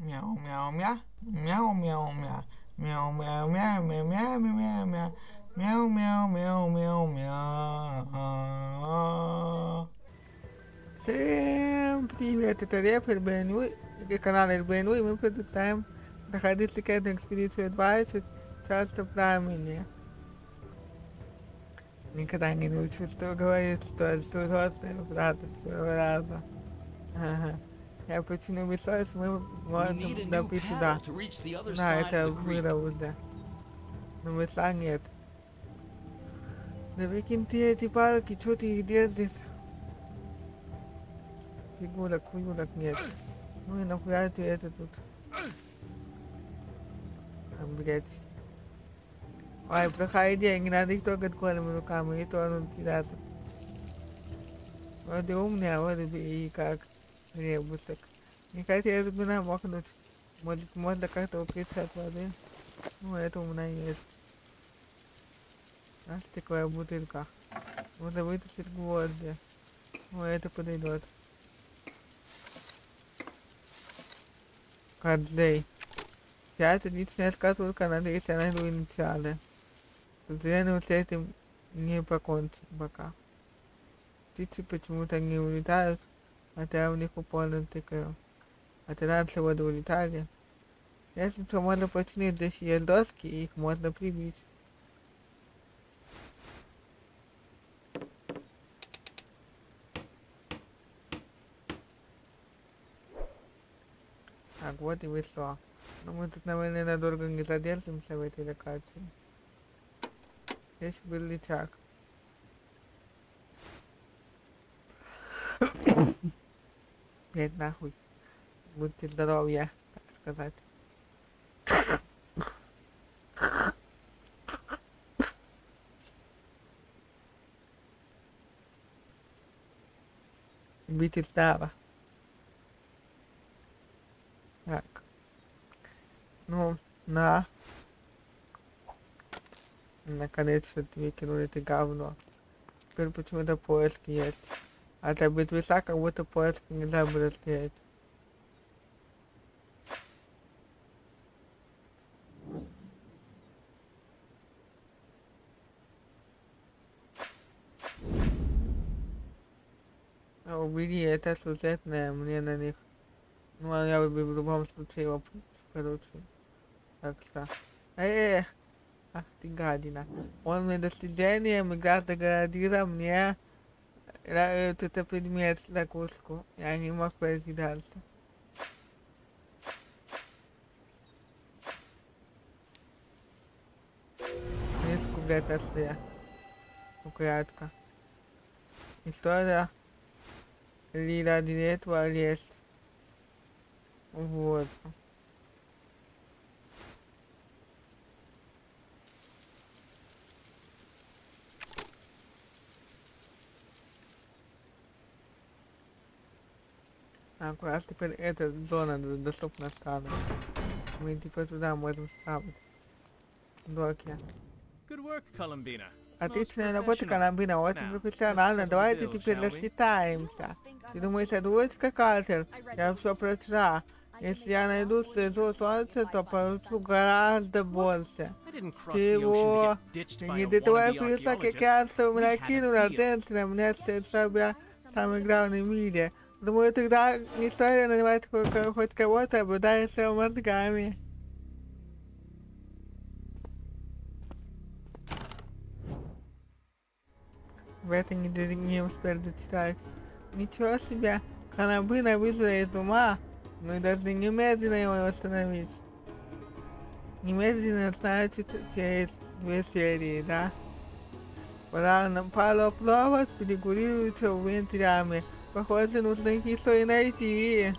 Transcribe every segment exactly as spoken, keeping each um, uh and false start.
Мяу-мяу-мя, мяу-мяу-мя, мяу-мяу-мя-мя-мя-мя-мя, мяу-мяу-мяу-мяу-мя. Всем привет, это Реп, эл би эн ю, канал эл би эн ю, и мы продолжаем проходить секретную экспедицию двадцать, Царство пламени. Никогда не научусь, что говорит, что это ужасная фраза первого раза. Ага. Я почему высоюсь, мы можем добыть сюда. Да, это мира уже. Но мысла нет. Да выкинь ты эти палки, что ты их держишь? Фигурок, фигурок нет. Ну и нахуя ты это тут? А, блядь. Ой, плохая идея, не надо их трогать голыми руками, и то он кидаться. Вот и умный, а вот и как ребусок. Не хотелось бы намокнуть. Может, можно как-то укрыться от воды. Ну, это у меня есть. А что такое бутылка? Можно вытащить гвозди. Ну, это подойдет. Кадлей. Сейчас отличная скатулка, надеюсь, я найду инициалы. К сожалению, с этим не покончим пока. Птицы почему-то не улетают, хотя я в них упорно тыкаю. А то раньше воды улетали. Если что, можно починить здесь есть доски, и их можно прибить. Так, вот и вышло. Но мы тут, наверное, надолго не задержимся в этой локации. Здесь был личак. Блять, нахуй. Будьте здоровья, так сказать. Бить и става. Так. Ну, на. Наконец что-то выкинули это говно. Теперь почему-то поиск есть. А то будет веса, как будто поиск нельзя будет стоять. А убери, это сюжетное, мне на них. Ну, а я бы в любом случае его короче. Так что. Эх! Ах ты гадина. Он мне достижением играет догородила мне этот предмет закуску. Я не мог пройти дальше. Риску где-то все. Украдка. История. Лира Дилетва лезть. Вот. Так, у нас теперь эта зона доступна стала. Мы типа туда можем ставить. Доки. Отличная работа, Коломбина, очень профессионально. Давайте теперь рассчитаемся. Ты думаешь, я дурочка, Картер? Я все прочла. Если я найду слезу солнца, то получу гораздо больше. Чего? Не до твоего плюса, как я с тобой накинула, женщина, мне сердце была самый главный в мире. Думаю, тогда не стоит нанимать хоть кого-то, обладающего мозгами. В это не, не успел дочитать. Ничего себе, Коломбина вышла из ума, мы должны немедленно его остановить. Немедленно, значит, через две серии, да? Пару пловов перегурируются в вентилями. Похоже, нужно идти что и найти.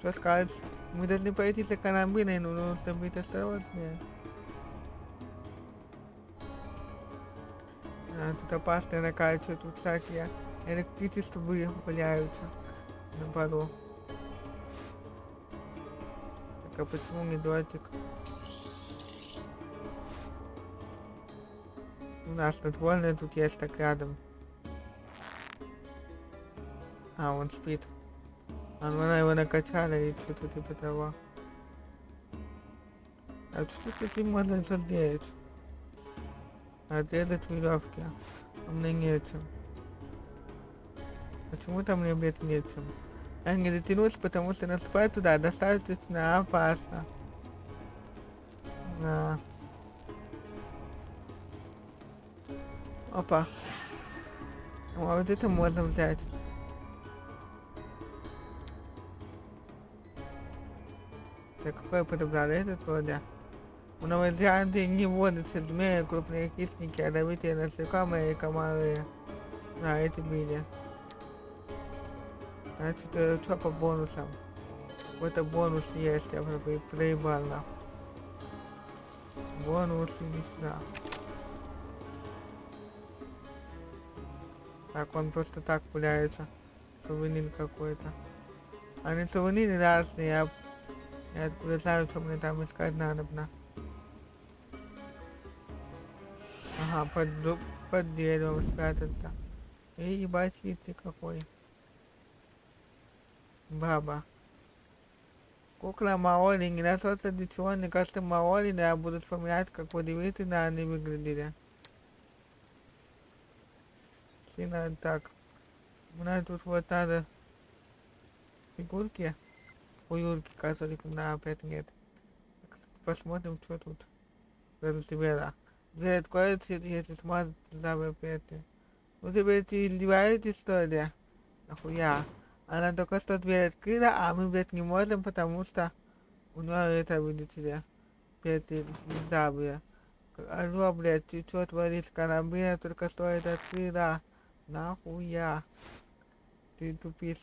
Что скажешь? Мы должны пойти за Коломбиной, но нужно быть осторожнее. А, тут опасно накачивают, тут всякие электричества валяются на пару. Так а почему не датик? У нас надвольная тут есть так рядом. А, он спит. Она его накачала и что-то типа того. А что тут можно сделать? Отрезать веревки. А мне нечем. Почему-то мне, блядь, нечем. Я не дотянусь, потому что на спать туда достаточно опасно. Да. Опа. А вот это можно взять. Так, какой подобрали этот вроде? В Новой Зеландии не водятся змеи, крупные хищники, ядовитые насекомые и комары. Да, эти били. Значит, что по бонусам? Какой-то бонус есть, я уже проебал. Бонусы не сюда. Так, он просто так пуляется. Сувенир какой-то. Они сувениры разные, я, я откуда знаю, что мне там искать надо. Ага, под, под деревом спрятаться. И ебать, ты какой. Баба. Кукла Маори, не носят традиционный костюм Маори, да, будут вспоминать, как удивительно они выглядели. Сильно так. У нас тут вот надо фигурки. У Юрки, которых на опять нет. Посмотрим, что тут. Разбера. Дверь откроется, если смотрят за выпеты. Ну теперь ты издеваетесь, что ли? Нахуя? Она только что дверь открыла, а мы, блядь, не можем, потому что у нее это, видите ли, петли нельзя, блядь. Алло, блядь, ты чё творишь, Коломбина только что это открыла. Нахуя? Ты тупишь.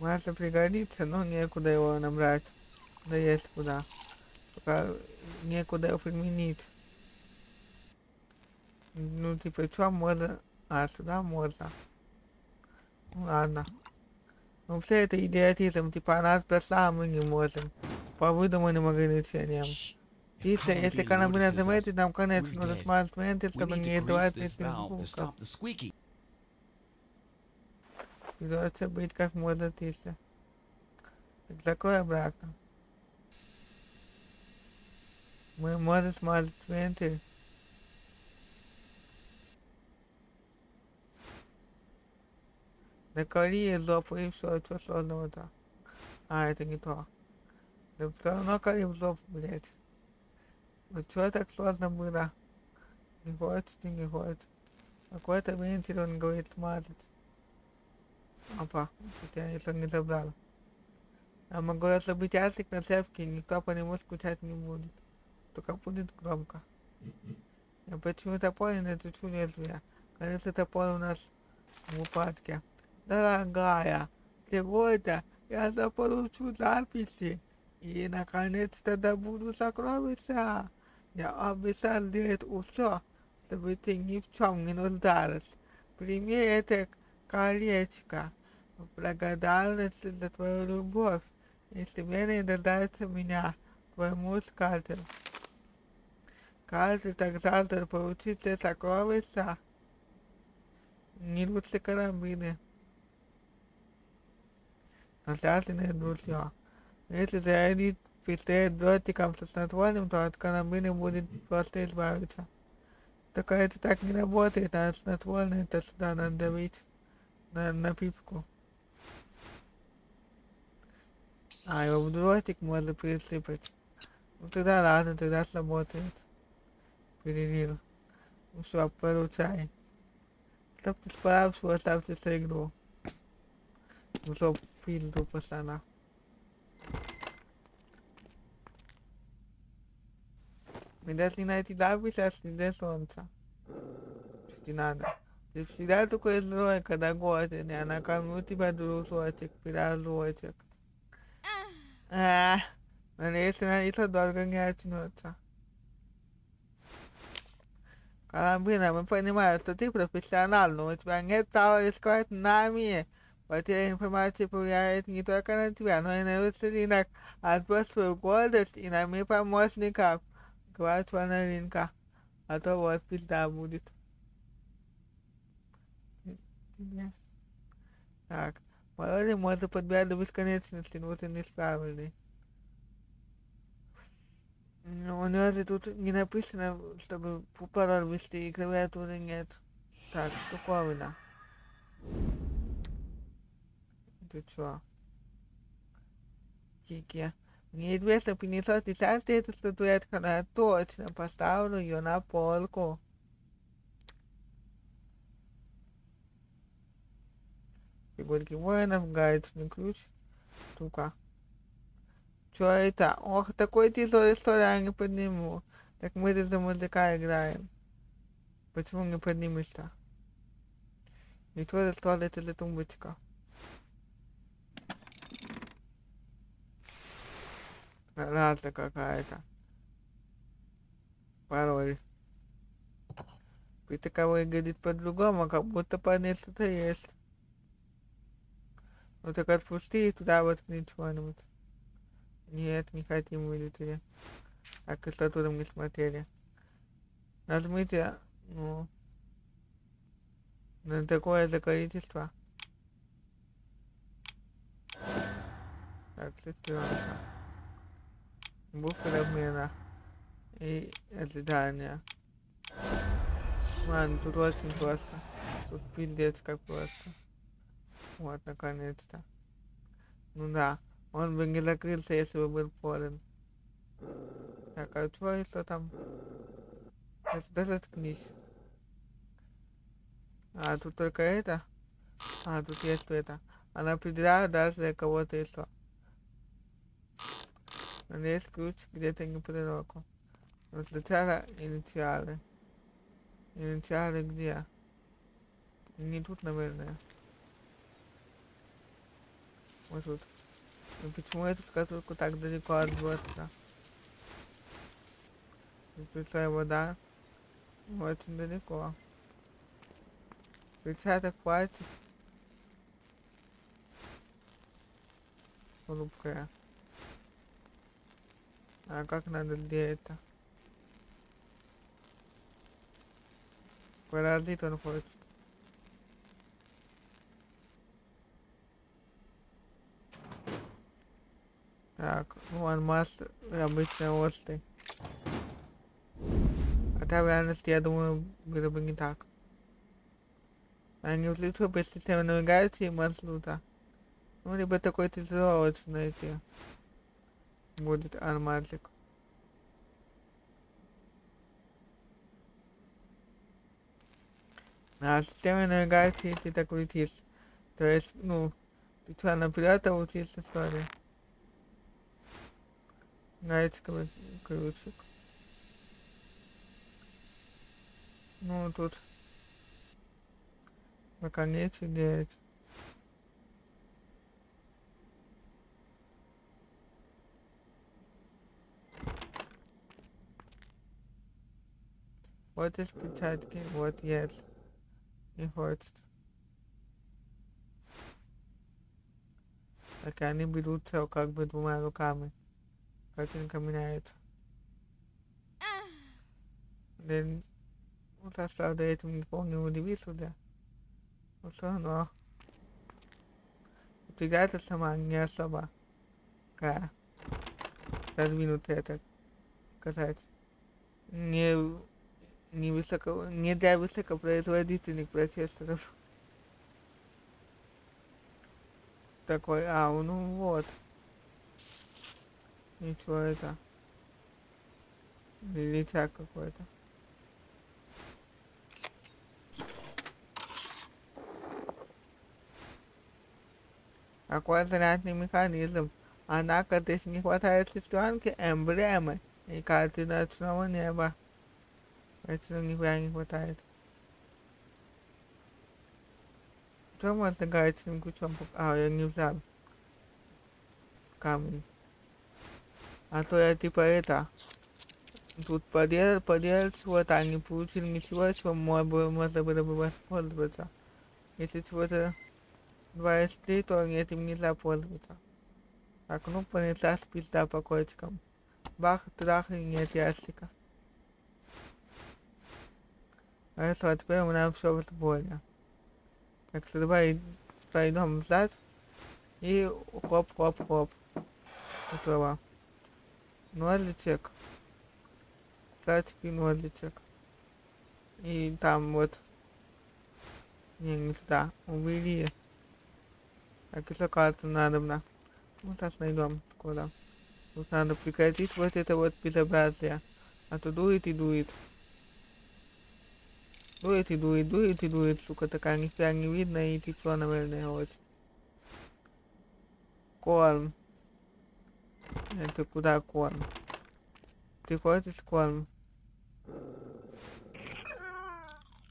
Масло пригодится, но некуда его набрать. Да есть куда. Пока некуда его применить. Ну типа что можно. А, сюда можно. Ну ладно. Ну все это идиотизм, типа нас до сам мы не можем. По выдуманным ограничениям. Птица, если Коломбина заметит, нам конец, нужно смазать менты, чтобы не издавать лишних звуков. Придется быть как можно тише. Так закрой обратно. Мы можем смотреть вентиль. Закори зоб и все, что сложного-то. А, это не то. Да все равно кори зоб, блядь. Вот что так сложно было? Не хочет и не хочет. Какой-то вентиль, он говорит, смотреть. Опа, хотя если он не забрал. Я могу ослабить ясик на цепке, никто по нему скучать не будет. Только будет громко. Я почему-то понял, это чудесное. Кажется, топор у нас в упадке. Дорогая, сегодня я заполучу записи. И наконец-то добуду сокровища. Я обещал делать все, чтобы ты ни в чем не нуждалась. Прими это колечко. Благодарность за твою любовь. Если мне не дождаться меня, твой муж Картер. Картер так завтра получит все сокровища. Не лучше Коломбины. Но связанные друзья. Если зарядить пистолет дротиком со снотворным, то от Коломбины будет просто избавиться. Только это так не работает, а снотворное это сюда надо давить. На напитку. А, его в дротик можно присыпать. Ну тогда ладно, тогда сработает. Перерил. Ну все, поручай. Чтоб ты справился, оставьте свою игру. Ну что, пизду, пацана. Мы должны найти запись о следе солнца. Что не надо. Ты всегда такой злой, когда голоден, я накормлю тебя, дружочек, пирожочек. Ах, надеюсь, Алиса долго не очнется. Коломбина, мы понимаем, что ты профессионал, но у тебя нет права рисковать нами. Потеря информации повлияет не только на тебя, но и на вечеринок. Отбрось свою гордость и найми помощников. Говорит Ванаринка. а то вот пизда будет. Так, морозе можно подбирать до бесконечности, вот и неисправленный. Но у него же тут не написано, чтобы пароль ввести, и клавиатуры нет. Так, штуковина. Ты чё? Тики. Мне известно, пятьсот пятьдесят эта статуэтка, но я точно поставлю ее на полку. Фигурки воинов, гаечный ключ, штука. Чё это? Ох, такой тяжелый стол я не подниму. Так мы же за музыка играем. Почему не поднимешься? И что за стол это за тумбочка? Раза какая-то. Пароль. При таковой говорит по-другому, как будто по ней что-то есть. Вот так отпусти и туда воткнуть чего-нибудь. Нет, не хотим, вылетели. А красоту не смотрели. Нажмите, ну, на такое закорительство. Так, шестерка. Буфер обмена. И ожидания. Ладно, тут очень просто. Тут пиздец как просто. Вот, наконец-то. Ну да. Он бы не закрылся, если бы был полен. Так, а что, и что там? Да заткнись. А, тут только это? А, тут есть это. Она придала даже для кого-то еще. Надеюсь, ключ где-то неподалеку. Но сначала инициалы. Инициалы где? Не тут, наверное. Вот тут. Ну почему эту шкатулку так далеко от борта? Включая вода. Очень далеко. Печаток хватит. Хрупкая. А как надо, где это? Паразит он хочет. Так, вон мастер обычной острый. А там в реальности, я думаю, было бы не так. Они взлетают по системе навигации и маршрута. Ну, либо такой тяжело очень найти. Будет арматик. А система навигации, если так летишь. То есть, ну, ты что, наперед, а учишься, что ли? Гаечковый ключик. Ну тут наконец идеет. Вот из печатки, вот есть. Не хочет. Так они берутся как бы двумя руками. Картинка меняется. Блин, ну сейчас, правда, я этим не помню, удивился, да? Ну все равно. Утягается сама не особо. Такая. Продвинутая, так сказать. Не, не, высоко, не для высокопроизводительных процессоров. Такой, а, ну вот. Ничего это. Величак какой-то. Какой занятный механизм. Однако, если не хватает сестренки, эмблемы и карты ночного неба. Поэтому нихуя не хватает. Что можно гаечным ключом? А, я не взял. Камень. А то я типа это, тут поделал, поделал чего-то, а не получил ничего, чего можно было бы воспользоваться. Если чего-то двадцать три, то этим нельзя пользоваться. Так, ну понеслась пизда по кочкам. Бах, трах и нет ящика. Хорошо, а теперь у нас все вдвое. Так что давай пройдем взад. И хоп-хоп-хоп. Этого. Ножичек. Кстати, ножичек. И там вот. Не, не сюда. Убери. Так, еще карту надо. Ну, сейчас найдем. Куда? Тут надо прекратить вот это вот безобразие. А то дует и дует. Дует и дует, дует и дует, сука такая, нифига не видно, и течё, наверное, вот. Корм. Это куда корм? Ты хочешь корм?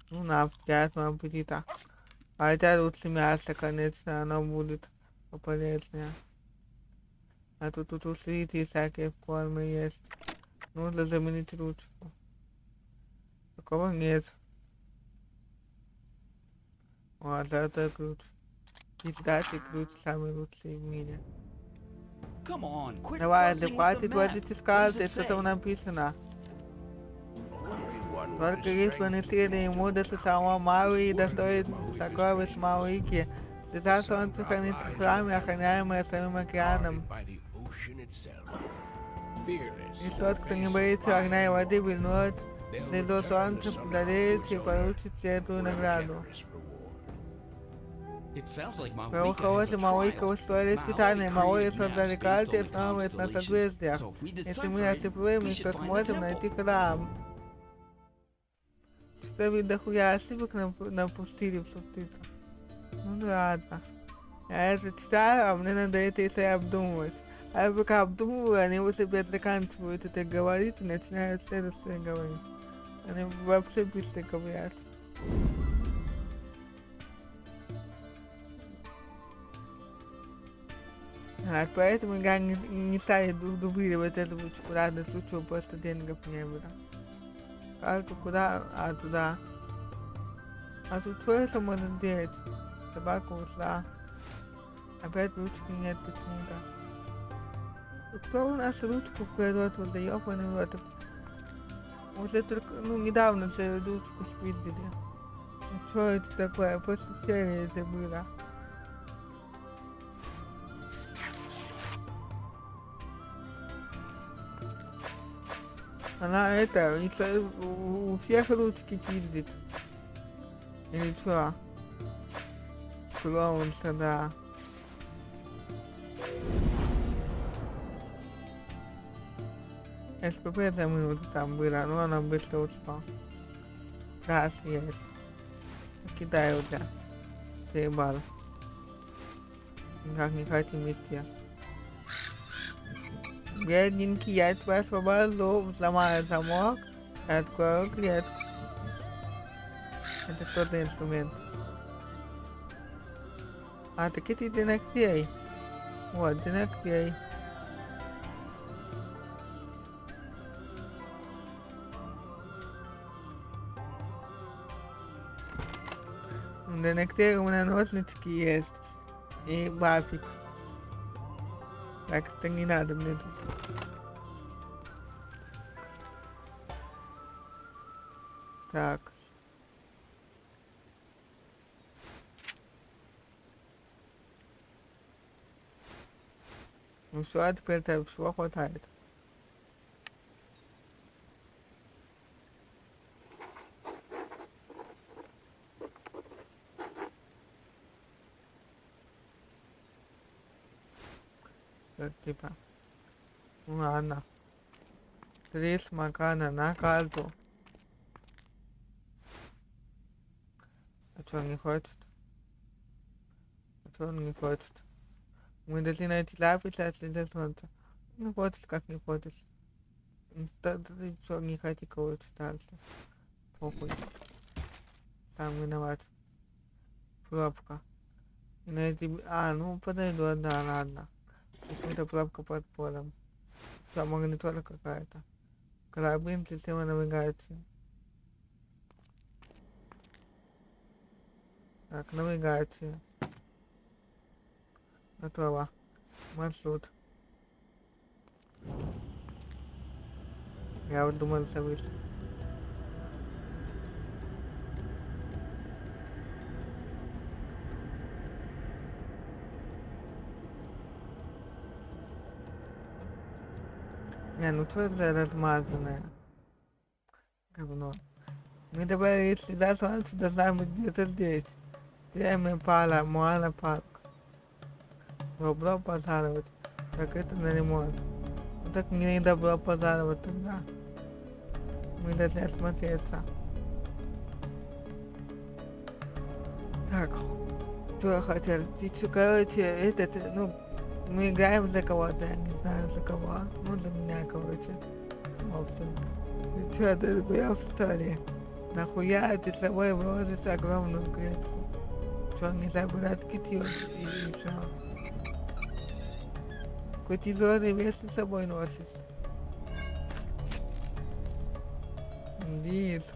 Ну на, приятного аппетита. А это лучше мясо, конечно, оно будет полезнее. А тут тут усилители всякие кормы есть. Нужно заменить ручку. Такого нет. О, золотой ключ. Пиздатый ключ самый лучший в мире. Давай, да хватит, хватит искать, что-то написано. Только есть понесли ему до самого Мауи, да стоит сокровищ Мауики. Сейчас он сохранится в храме, охраняемое самим океаном. И тот, кто не боится огня и воды, вернет следу солнца, подарит и получит эту награду. Правоохранители Мауика устроили испытание, Мауи создали карты и основывают на созвездиях. Если мы расшифруем, мы еще сможем найти храм. Что вы дохуя ошибок напустили в субтитрах? Ну да ладно. Я это читаю, а мне надо это если обдумывать. А я пока обдумываю, они вот себе заканчивают это говорить и начинают следующее говорить. Они вообще быстро говорят. А, поэтому я не, не стали дублировать эту ручку, ладно, случаю просто денег не было. Карту куда? А, туда. А тут что это можно делать? Собака ушла. Опять ручки нет почему-то. Кто у нас ручку вперед, вот да ёбаный в этом. Уже только, ну недавно же ручку спиздили. Ну что это такое? После серии это было. Она это, у всех ручки пиздит. Или что? Клоун сюда. СПП за минуту там было, но она быстро ушла. Раз есть. Кидаю уже. Заебал. Никак не хотим идти. Бедненький, я тебя освобожу, взломаю замок, открою клетку. Это что за инструмент? А, так это для ногтей. Вот, для ногтей. Для ногтей у меня ножнички есть. И бафик. Так, это не надо мне тут. Так. Ну все, теперь это всего хватает. Типа, ну ладно, три Макана на карту. А что он не хочет? А что он не хочет? Мы должны найти запись, а если солнца. Не хочешь, как не хочешь. Ты что, не хоти кого-то дальше. Похуй. Там виноват. Пробка. И найти... А, ну подойду, да, ладно. Какая-то плавка под полом. Все, магнитола какая-то. Карабин, система навигации. Так, навигация. Готово. Маршрут. Я вот думал, что вышел. Не, ну что это размазанное говно? Мы добавили сюда солнце, должна быть где-то здесь. Теряемая пара, Моана Парк. Добро пожаловать. Так это на ремонт. Ну так мне не добро пожаловать тогда. Мы должны осмотреться. Так, что я хотел? Ты что, короче, этот, ну, мы играем за кого-то, я не знаю за кого. Ну, за меня, короче. В общем. Ты что, ты сбрел, что ли? Нахуя ты с собой вложишь огромную клетку? Что, не забыл откидывать и все? Какой тяжелый вес с собой носишь? Диск.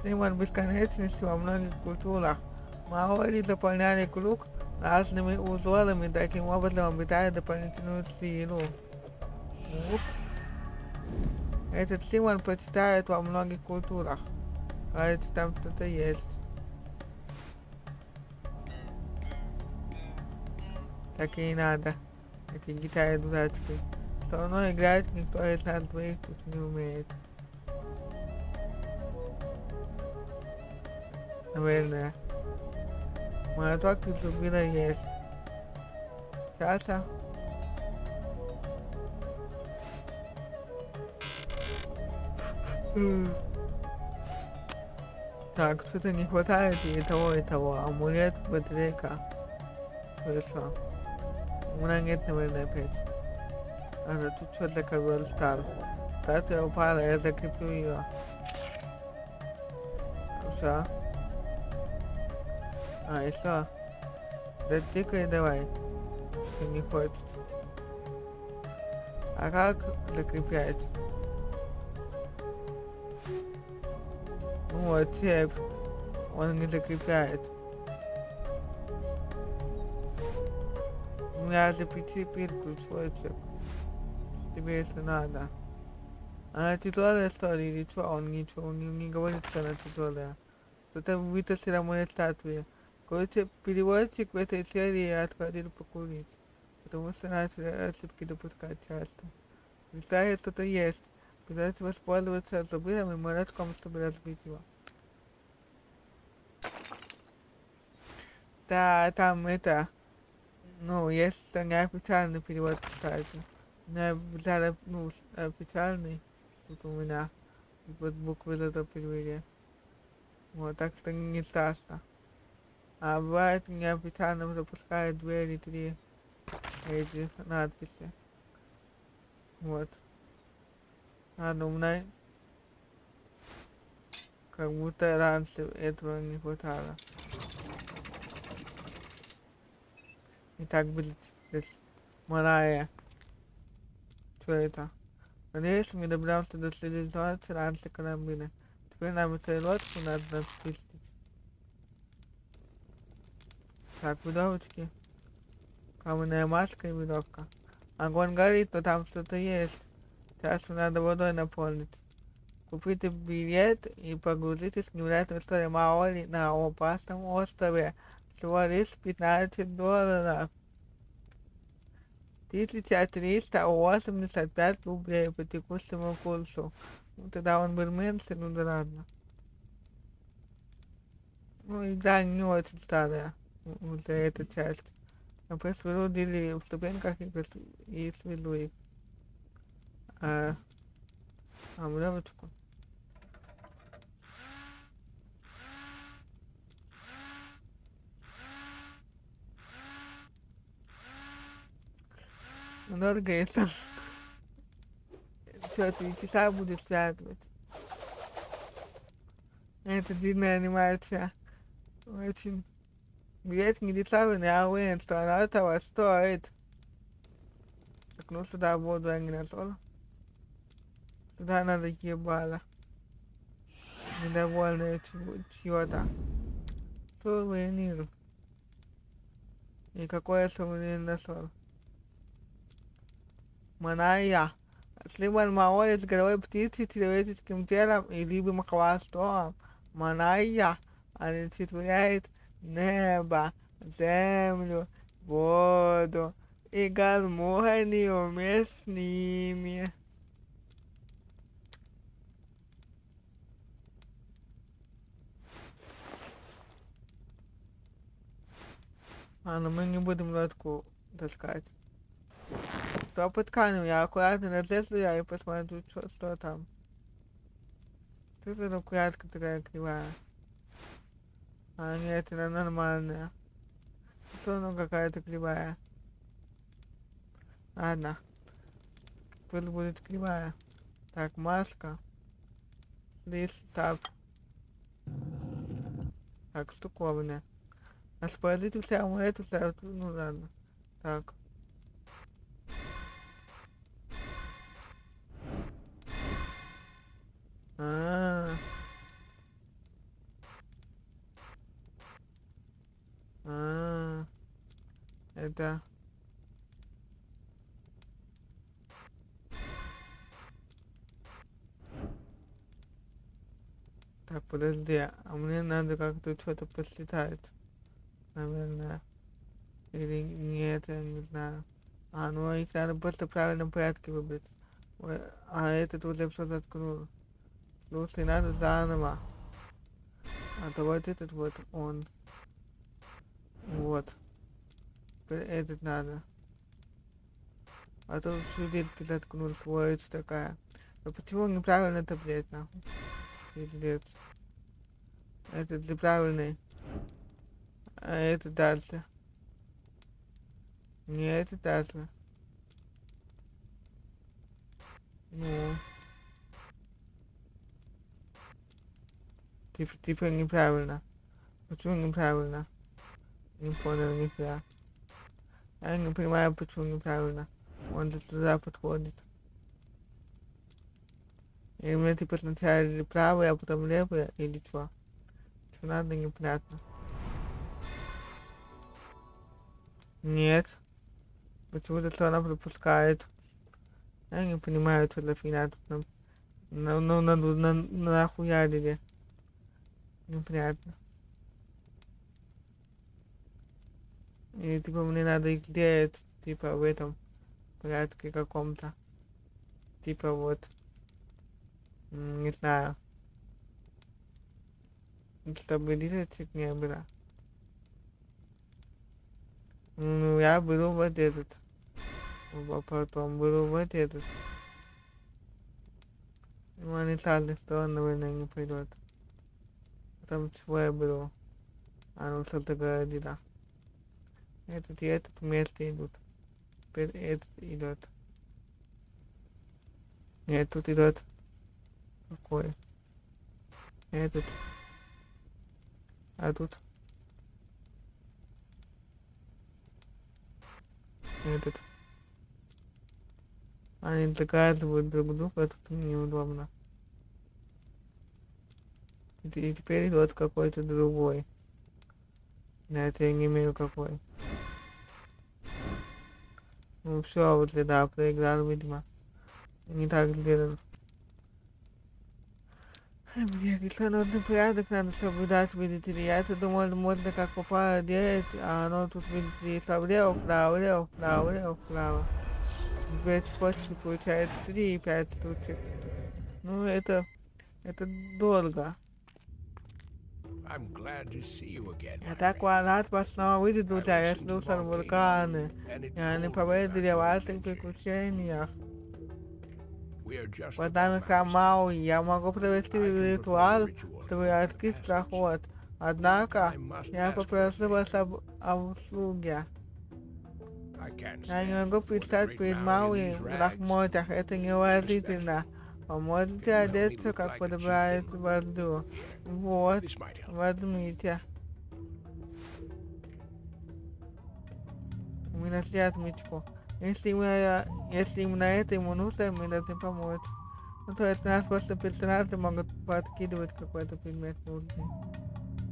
С ним он бесконечности во многих культурах. Маори заполняли круг разными узорами, таким образом обретая дополнительную силу. Ух. Этот символ почитают во многих культурах. Кажется, там что-то есть. Так и надо. Эти гитары дурацкие. Все равно играть никто из нас двоих тут не умеет. Наверное. Молоток из дубина есть. Часа. Так, что-то не хватает и того, и того. Амулет, батарейка. Хорошо. У меня нет, наверное, опять. Ага, тут что для ковер стар. Статуя упала, я закреплю ее. Все. А, и что? Да тыкай давай. Что не хочет. А как закреплять? Вот, цепь. Он не закрепляет. У меня запечи пирку, свой цепь. Тебе если надо. Она тяжелая, что ли, или что? Он ничего не, не говорит, что она тяжелая. Кто-то вытащила мои статуи. Короче, переводчик в этой серии отходил покурить. Потому что начали ошибки допускать часто. Мечтаю, что-то есть. Придется воспользоваться зубилом и молотком, чтобы разбить его. Да, там это... Ну, есть неофициальный перевод, кстати. Неофициальный, ну, официальный. Тут у меня вот буквы зато перевели. Вот, так что не страшно. А бывает неофициально запускают две или три эти надписи. Вот. Ладно, у меня как будто раньше этого не хватало. И так будет здесь Марая. Что это? Надеюсь, мы добрался до следующего раньше Коломбины. Теперь нам эту лодку надо распустить. Так, веревочки. Каменная маска и веревка. Огонь горит, но там что-то есть. Сейчас надо водой наполнить. Купите билет и погрузитесь в невероятную историю Маори на опасном острове. Всего лишь пятнадцать долларов. тысяча триста восемьдесят пять рублей по текущему курсу. Ну, тогда он был меньше, ну да ладно. Ну, игра не очень старая. Вот за эту часть. Я просто беру дели в ступеньках и сведу их. А, а веревочку. Дорого это. Все, ты часа будешь связывать. Это дивная анимация. Очень. Билет не дешевый, а уверен, что она этого стоит. Так, ну сюда воду я не нашел. Туда надо ебало. Недовольное чьё-то. Сувенир. И какой сувенир нашел? Маная. Слиман Маори с головой птицы, человеческим телом и либым хвостом. Маная олицетворяет небо, землю, воду и гармонию вместе с ними. Ладно, мы не будем лодку таскать. Стоп, тканью я аккуратно разлезу я и посмотрю, что, что там. Что это за курятка такая кривая? А нет, она нормальная. Что она какая-то кривая? Ладно. Теперь будет кривая. Так, маска. Здесь так. Так, штуковина. А спорите вся амулету, вся... Ну ладно. Так. А, -а, а, это, так, подожди, а мне надо как-то что-то посчитать, наверное, или нет, я не знаю. А, ну их надо просто в правильном порядке выбрать. Ой, а этот вот я что-то открыл. Ну, ты надо заново. А то вот этот вот он. Вот. Этот надо. А то судит, ты заткнул свой, что такая. Но почему неправильно таблет, нахуй? Пиздец. Этот неправильный. А этот дальше. Не, этот дальше. Ну. Типа, типа неправильно. Почему неправильно? Не понял нифига. Я не понимаю, почему неправильно. Он же туда подходит. И мне типа сначала правый, а потом левый или что? Что надо, непонятно. Нет. Почему-то что она пропускает. Я не понимаю, что за фигня тут нам. Ну, ну, на, на, нахуярили. Неприятно. И типа мне надо их делать, типа в этом порядке каком-то. Типа вот. Не знаю. Чтобы дырочек не было. Ну я беру вот этот. А потом беру вот этот. Ну они с одной стороны, наверное, не пойдет. Там чего я беру? А ну что-то говорит, да. Этот и этот вместе идут. Теперь этот идет. Нет, тут идет. Какой? Этот. А тут? Этот. Они доказывают друг друга, тут неудобно. И теперь идет какой-то другой. На это я не имею какой. Ну все, вот да, проиграл, видимо. Не так сделал. Мне кажется, нужный порядок надо соблюдать, видите ли. Я это думаю, можно как попало делать, а оно тут, видите ли, влево, вправо, влево, вправо, влево, вправо. Теперь способ получается три и пять штучек. Ну это... это долго. А так Валат вас снова выйдет, друзья, я слушал вулканы, и они победили в ваших приключениях. Под нами храм Мауи, я могу провести ритуал, чтобы открыть проход. Однако, я попрошу вас об, об услуге. Я не могу предстать перед Мауи в лохмотьях, это невыразительно. Поможете одеться, как подобрать воду. Вот, возьмите. Мы нашли отмычку. Если именно, если именно это ему нужно, мы должны помочь. Ну то есть нас просто персонажи могут подкидывать какой-то предмет нужный.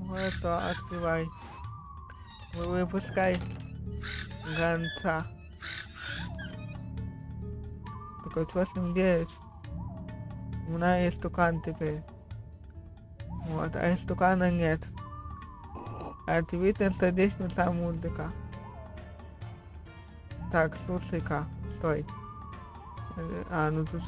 Вот то, открывай. Вы выпускай гонца. Только что с ним делаешь? У меня есть тукан теперь. Вот, а из тукана нет. Очевидно, что здесь не та музыка. Так, слушай-ка, стой. А, ну тут...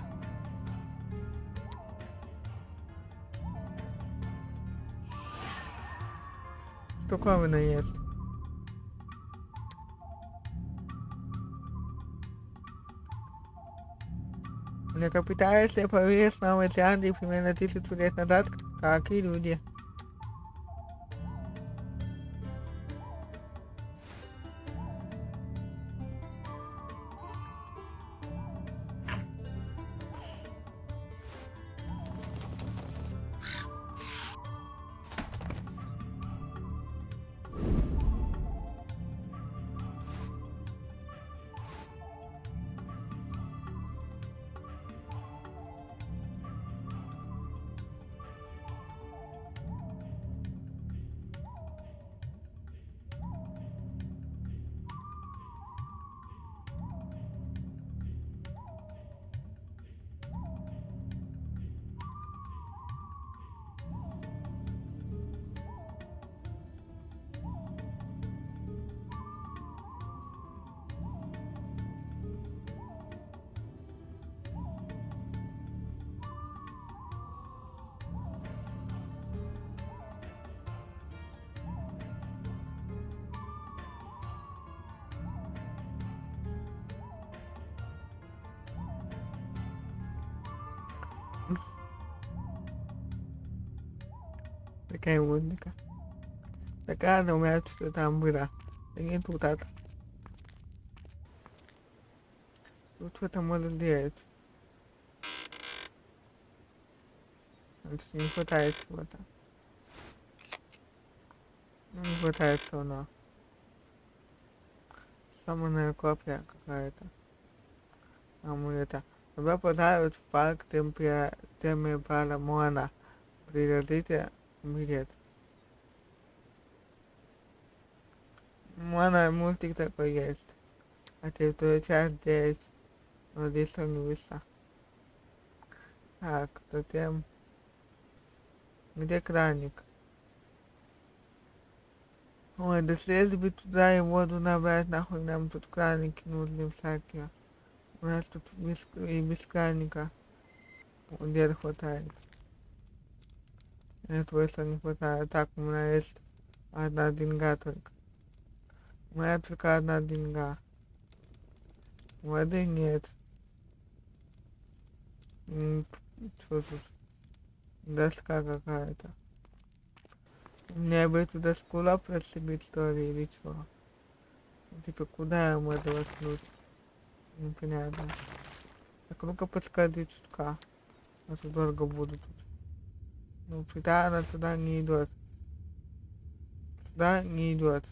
штуковина есть. Млекопитающие появились в Новой Зеландии примерно тысячу лет назад, как и люди. Такая музыка. Такая думает, что там было. И не тут. Тут что-то можно делать. Не хватает чего-то. Не хватает чего-то. Сломанная копия какая-то. Амулета. Тебя подают в парк Темпера-Мона. Прилетите. Бред. Мана, мультик такой есть. А ты вторую часть здесь. Но здесь он не вышел. Так, затем... Где краник? Ой, да слезли бы туда и воду набрать, нахуй нам тут краники нужны всякие. У нас тут без, и без краника. Где хватает. Нет, просто не хватает. Так, у меня есть одна деньга только. У меня только одна деньга. Воды нет. Что тут? Доска какая-то. Мне бы эту доску лап расшибить, что ли, или что? Типа, куда я могу воткнуть? Непонятно. Так, ну-ка подскажи чутка. А то дорого буду тут. Ну, сюда она туда не идет. Сюда не идет.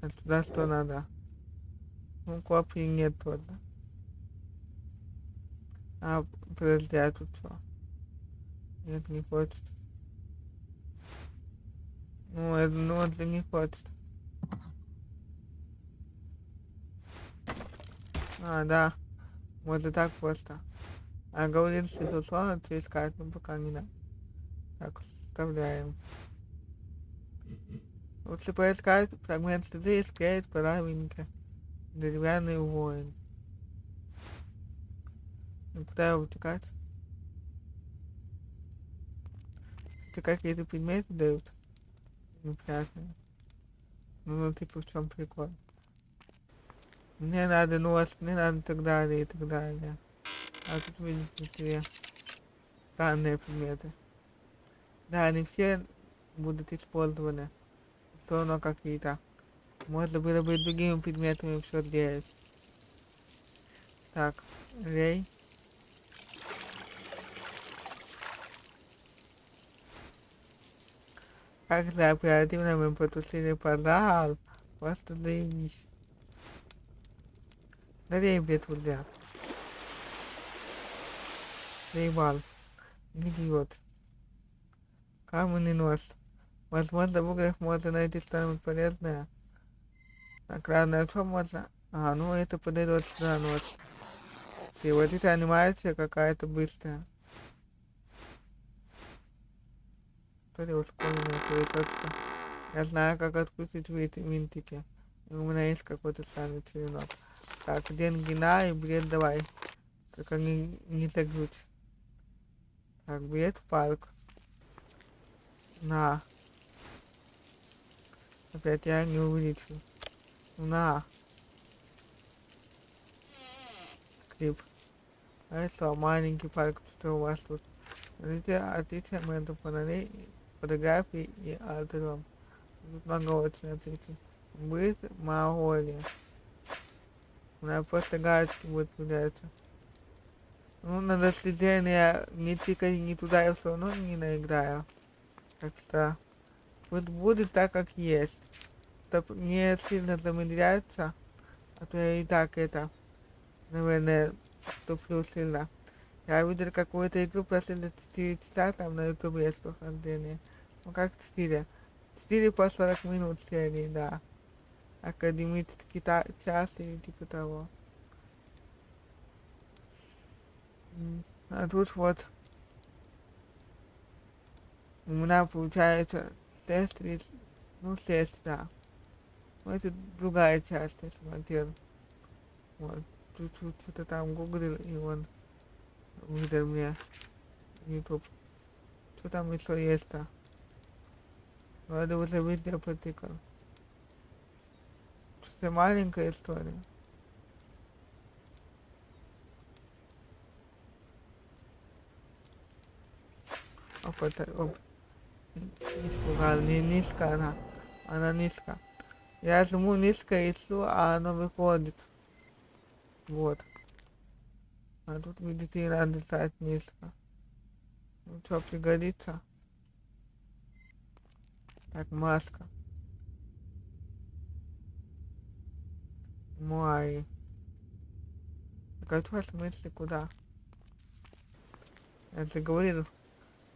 А сюда что надо? Ну, копии нет точно. А, подожди, а тут что? Нет, не хочет. Ну, это, ну, это не хочет. А, да. Вот и так просто. А говорит, что тут словно ты искать, ну, пока не надо. Так, вставляем. Лучше поискать фрагмент следы и склеить правильненько. Деревянный воин. Ну, куда его втыкать? Это какие-то предметы дают? Неприятные. Ну, ну, типа, в чем прикол? Мне надо нос, мне надо и так далее, и так далее. А тут видите все данные предметы. Да, они все будут использованы. Все равно какие-то. Можно было бы и другими предметами все делать. Так, рей. Как за оперативно мы потушили пожар. Просто заявись. Да рей, блядь, друзья. Заебал. Идиот. Каменный нос. Возможно, в углях можно найти что-нибудь полезное. Накладное что можно? А, ну это подойдет сюда нос. И вот эта анимация какая-то быстрая. То ли ускоренная, то ли просто. Я знаю, как открутить винтики. И у меня есть какой-то странный черенок. Так, деньги на и бред давай. Только не, не загрузь. Так, билет в парк. На. Опять я не увеличил. На. Клип. Хорошо, маленький парк, что у вас тут. Смотрите, отличие моментов фонарей, фотографий и артиллером. Тут много очень отличий. Будет Монголия. У меня просто галочки будут выделяться. Ну, надо следить, но я не тикать не туда, я все равно не наиграю. Так что, вот будет так, как есть. Чтоб не сильно замедляться, а то я и так это, наверное, туплю сильно. Я видел какую-то игру, прошло четыре часа там на ютубе есть прохождение. Ну как четыре? четыре по сорок минут серии, да. Академический час или типа того. А тут вот у меня получается тест, ну шесть, да. Вот это другая часть, я смотрел. Вот, тут что-то там гуглил, и он выдал мне ютуб. Что там еще есть-то? Надо уже везде потыкал. Что-то маленькая история. Оп, это, оп. Низко, не низко она. Она низко. Я жму низко ищу, а она выходит. Вот. А тут, видите, надо стать низко. Ну что, пригодится? Так, маска. Муари. Так, а в смысле куда? Я же говорил.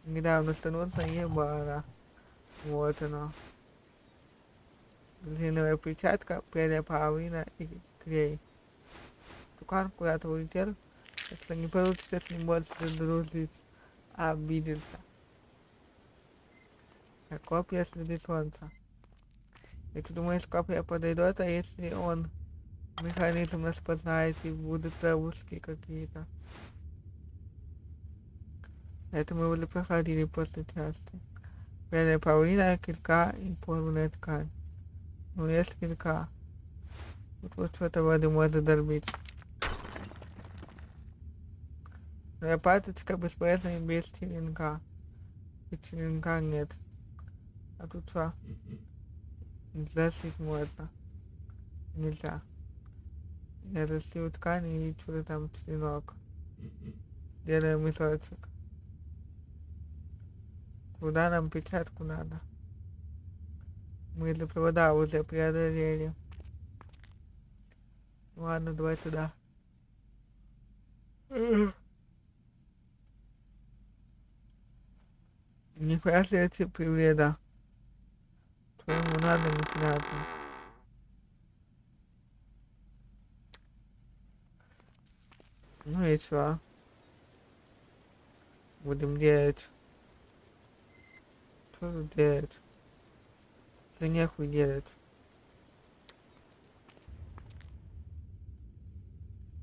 Недавно становится ебана. Вот оно. Резиновая перчатка, перья, павлина и клей. Тукан куда-то улетел. Если не получится, с ним больше дружить. Обиделся. А копья среди солнца. И ты думаешь, копья подойдет, а если он механизм распознает и будут ловушки какие-то. Это мы уже проходили после части. Белая паулина, кирка и порванная ткань. Ну есть кирка. Тут вот что-то воды можно дорбить. Но паточка бесполезна и без черенка. И черенка нет. А тут что? Засить можно. Нельзя. Я засил ткань и что-то там черенок. Делаем мешочек. Куда нам печатку надо? Мы для провода уже преодолели. Ладно, давай сюда. Не прощайте приведа. Что ему надо, непонятно. Ну и что? Будем делать. Что тут делать? Что нехуй делать?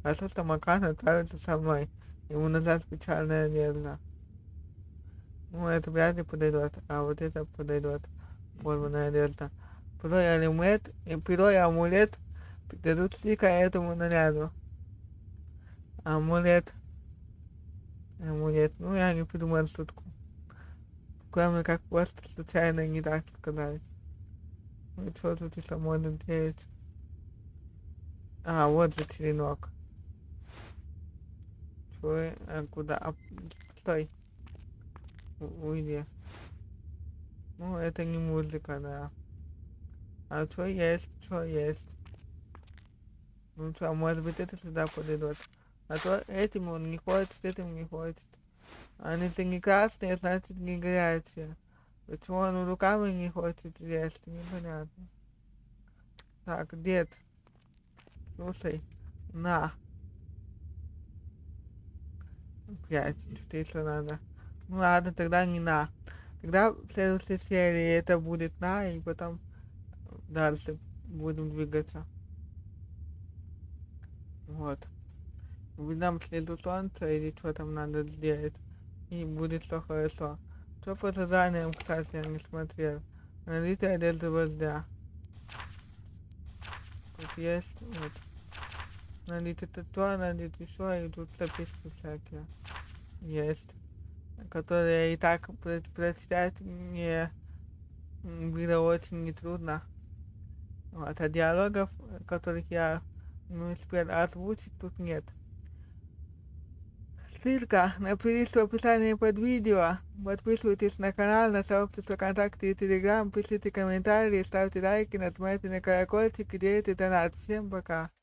А что-то Макана отправится со мной. Ему назад печальная одежда. Ну, это вряд ли подойдет, а вот это подойдет. Порванная одежда. Перо и амулет, и перо и амулет придадут стика этому наряду. Амулет. Амулет. Ну, я не придумал шутку. Главное, как просто случайно не так сказать. Ну и что тут еще можно делать? А, вот же черенок. Чё, а куда? А, стой. У, уйди. Ну, это не музыка, да. А что есть, что есть. Ну что, может быть это сюда подойдет. А то этим он не хочет, этим не хочет. Они-то не красные, значит не горячие. Почему он руками не хочет резать, непонятно. Так, дед. Слушай, на. Блять, что-то еще надо. Ну ладно, тогда не на. Тогда в следующей серии это будет на, и потом дальше будем двигаться. Вот. Видам следу солнца или что там надо сделать. И будет все хорошо. Что по заданиям, кстати, я не смотрел. Найдите одежду вождя. Тут есть, вот. Найдите татуа, найдите все, и тут записки всякие есть, которые и так прочитать мне было очень нетрудно. Вот, а диалогов, которых я не успел озвучить, тут нет. Ссылка на плейлист в описании под видео. Подписывайтесь на канал, на сообщество ВКонтакте и Телеграм, пишите комментарии, ставьте лайки, нажимайте на колокольчик и делайте донат. Всем пока!